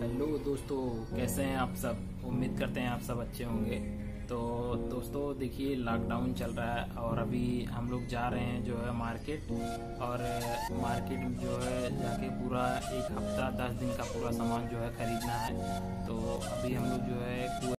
Hello दोस्तों, कैसे हैं आप सब। उम्मीद करते हैं आप सब अच्छे होंगे। तो दोस्तों देखिए, लॉकडाउन चल रहा है और अभी हम लोग जा रहे हैं जो है मार्केट, और मार्केट जो है जाके पूरा एक हफ्ता 10 दिन का पूरा सामान जो है खरीदना है। तो अभी हम लोग जो है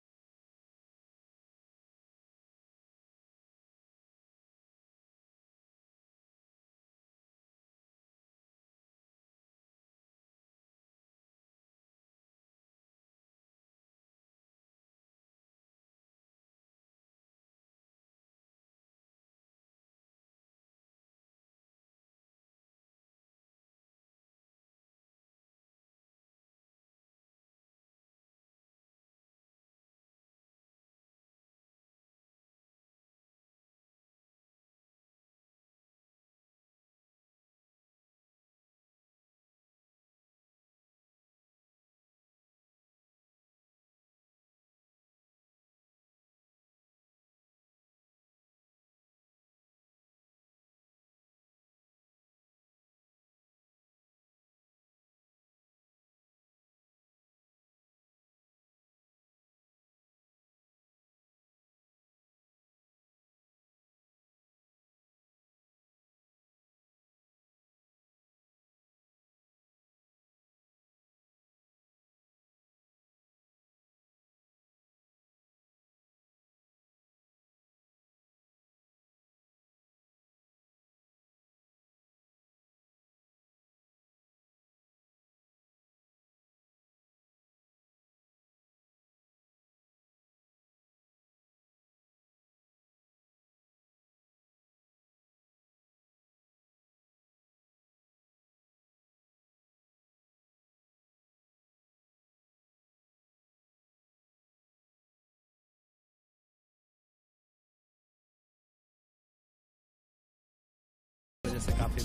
काफी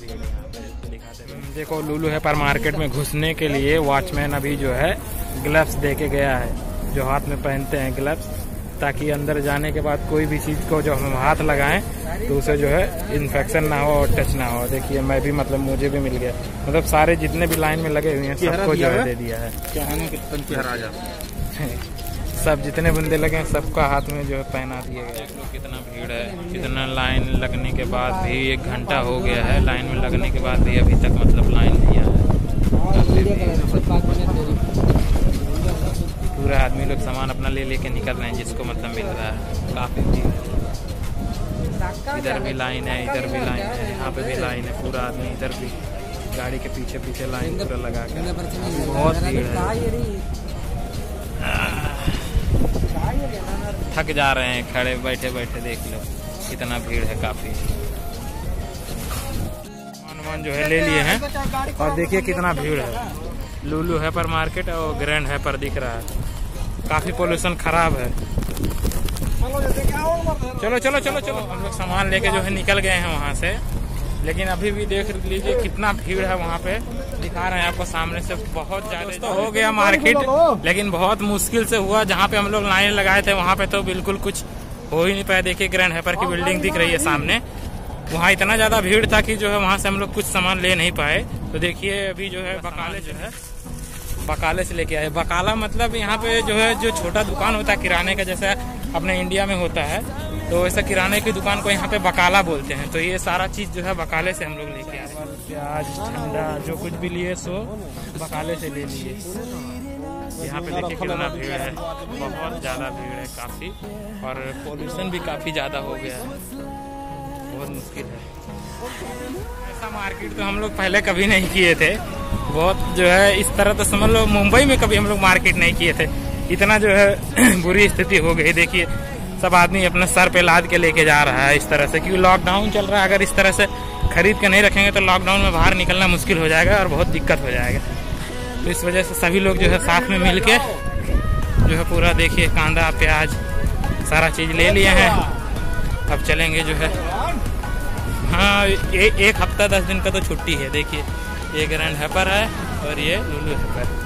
देखो, लुलू हाइपर मार्केट में घुसने के लिए वॉचमैन अभी जो है ग्लव्स देके गया है, जो हाथ में पहनते हैं ग्लव्स, ताकि अंदर जाने के बाद कोई भी चीज को जो हम हाथ लगाएं तो उसे जो है इन्फेक्शन ना हो और टच ना हो। देखिए मैं भी मतलब मुझे भी मिल गया, मतलब सारे जितने भी लाइन में लगे हुए हैं सबको जो है दे दिया है। सब जितने बंदे लगे हैं सबका हाथ में जो है पहना दिया गया। देख लो कितना भीड़ है, कितना लाइन लगने के बाद भी 1 घंटा हो गया है लाइन में लगने के बाद भी अभी तक मतलब लाइन नहीं आया। पूरा आदमी लोग सामान अपना ले लेके निकल रहे हैं जिसको मतलब मिल रहा है। काफी भीड़ है, इधर भी लाइन है, इधर भी लाइन है, यहाँ पे भी लाइन है। पूरा आदमी इधर भी गाड़ी के पीछे पीछे लाइन पूरा लगा कर बहुत भीड़ है। थक जा रहे हैं खड़े बैठे बैठे। देख लो कितना भीड़ है, काफी सामान जो है ले लिए हैं और देखिए कितना भीड़ है। लुलू हाइपर मार्केट और ग्रैंड हाइपर दिख रहा है। काफी पोल्यूशन खराब है। चलो चलो चलो चलो, हम लोग सामान लेके जो है निकल गए हैं वहाँ से, लेकिन अभी भी देख लीजिए कितना भीड़ है वहाँ पे। दिखा रहे हैं आपको सामने से, बहुत ज्यादा हो गया मार्केट, लेकिन बहुत मुश्किल से हुआ। जहाँ पे हम लोग लाइन लगाए थे वहाँ पे तो बिल्कुल कुछ हो ही नहीं पाया। देखिए ग्रैंड हाइपर की बिल्डिंग दिख रही है सामने, वहाँ इतना ज्यादा भीड़ था कि जो है वहाँ से हम लोग कुछ सामान ले नहीं पाए। तो देखिए अभी जो है बकाले जो है बकाले से लेके आए। बकाला मतलब यहाँ पे जो है जो छोटा दुकान होता है किराने का, जैसा अपने इंडिया में होता है, तो वैसा किराने की दुकान को यहाँ पे बकाला बोलते हैं। तो ये सारा चीज जो है बकाले से हम लोग लेके आए। प्याज, ठंडा जो कुछ भी लिए सो बकाले से ले लिए। यहाँ पे देखिए कितना भीड़ है, बहुत ज्यादा भीड़ है काफी, और पोल्यूशन भी काफी ज्यादा हो गया है। बहुत मुश्किल है। ऐसा मार्केट तो हम लोग पहले कभी नहीं किए थे। बहुत जो है इस तरह तो समझ लो मुंबई में कभी हम लोग मार्केट नहीं किए थे। इतना जो है बुरी स्थिति हो गई। देखिए सब आदमी अपने सर पे लाद के लेके जा रहा है इस तरह से, क्योंकि लॉकडाउन चल रहा है। अगर इस तरह से खरीद के नहीं रखेंगे तो लॉकडाउन में बाहर निकलना मुश्किल हो जाएगा और बहुत दिक्कत हो जाएगा। तो इस वजह से सभी लोग जो है साथ में मिल के जो है पूरा, देखिए कांदा प्याज सारा चीज़ ले लिए हैं। अब चलेंगे जो है, हाँ 1 हफ्ता 10 दिन का तो छुट्टी है। देखिए ये ग्रैंड हाइपर है और ये लुलू हाइपर।